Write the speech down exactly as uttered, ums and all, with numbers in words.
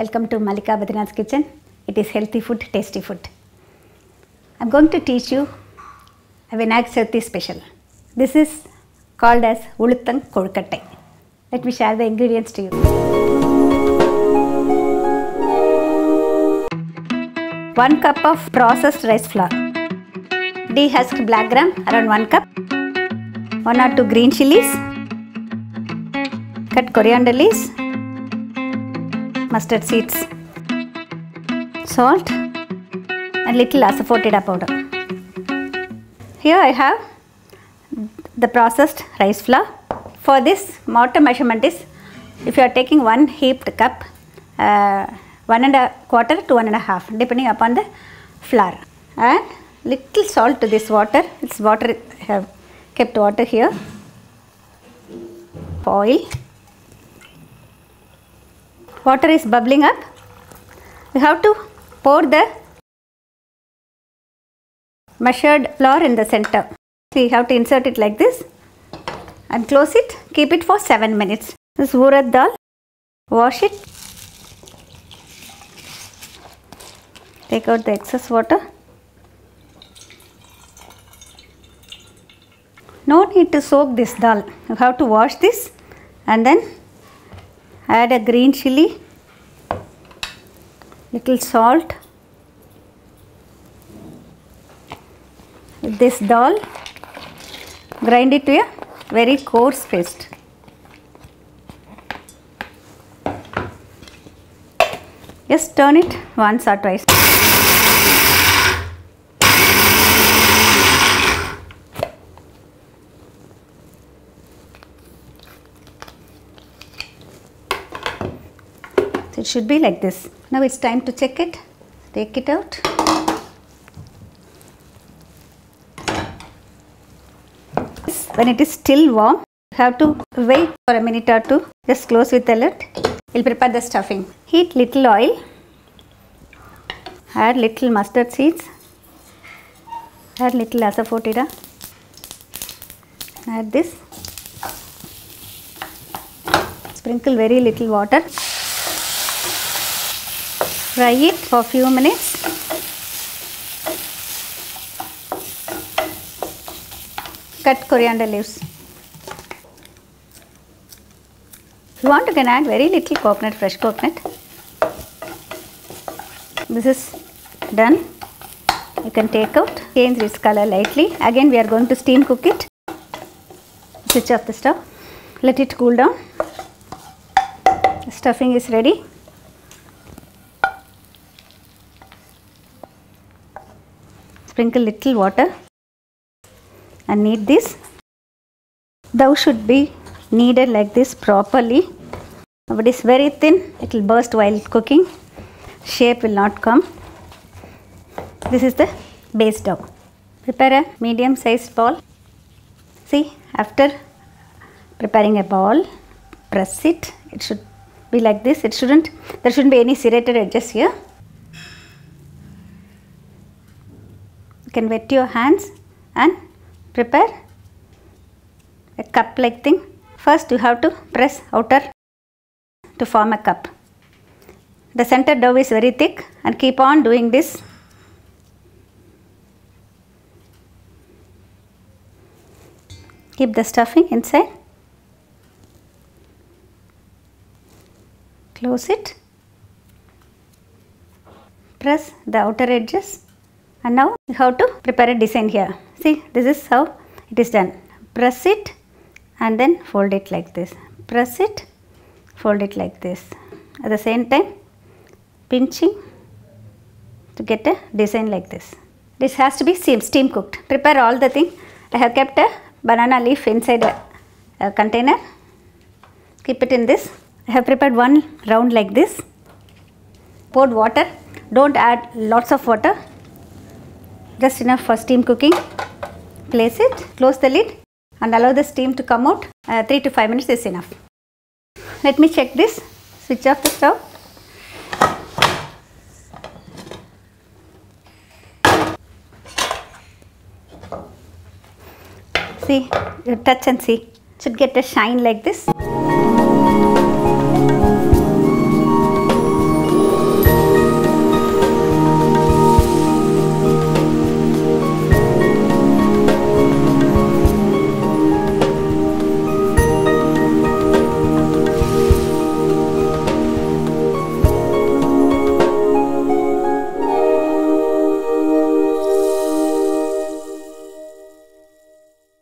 Welcome to Malika Badrinath's Kitchen. It is healthy food, tasty food. I am going to teach you a Vinayaka Chaturthi special. This is called as Ulundu Kozhukattai. Let me share the ingredients to you. one cup of processed rice flour. Dehusked black gram around one cup. one or two green chilies. Cut coriander leaves. Mustard seeds, salt and little asafoetida powder. Here I have the processed rice flour. For this, mortar measurement is, if you are taking one heaped cup, uh, one and a quarter to one and a half, depending upon the flour. And little salt to this water. It's water. I have kept water here. Oil. Water is bubbling up. We have to pour the measured flour in the center. We have to insert it like this and close it. Keep it for seven minutes. This is urad dal. Wash it. Take out the excess water. No need to soak this dal. You have to wash this and then add a green chilli, little salt. With this dal, grind it to a very coarse paste. Just turn it once or twice. It should be like this. Now it's time to check it. Take it out. When it is still warm, you have to wait for a minute or two. Just close with a lid. We'll prepare the stuffing. Heat little oil. Add little mustard seeds. Add little asafoetida. Add this. Sprinkle very little water. Fry it for a few minutes. Cut coriander leaves. If you want, you can add very little coconut, fresh coconut. This is done. You can take out. Change its color lightly. Again, we are going to steam cook it. Switch off the stove. Let it cool down. The stuffing is ready. Sprinkle little water and knead this. Dough should be kneaded like this properly. If it is very thin, it will burst while cooking. Shape will not come. This is the base dough. Prepare a medium sized ball. See, after preparing a ball, press it. It should be like this. It shouldn't, there shouldn't be any serrated edges here. You can wet your hands and prepare a cup like thing. First you have to press outer to form a cup. The center dough is very thick and keep on doing this. Keep the stuffing inside. Close it. Press the outer edges. And now you have to prepare a design here. See, this is how it is done. Press it and then fold it like this. Press it, fold it like this. At the same time, pinching to get a design like this. This has to be steam, steam cooked. Prepare all the thing. I have kept a banana leaf inside a, a container. Keep it in this. I have prepared one round like this. Poured water. Don't add lots of water. Just enough for steam cooking. Place it, close the lid and allow the steam to come out. Uh, three to five minutes is enough. Let me check this. Switch off the stove. See, you touch and see. Should get a shine like this.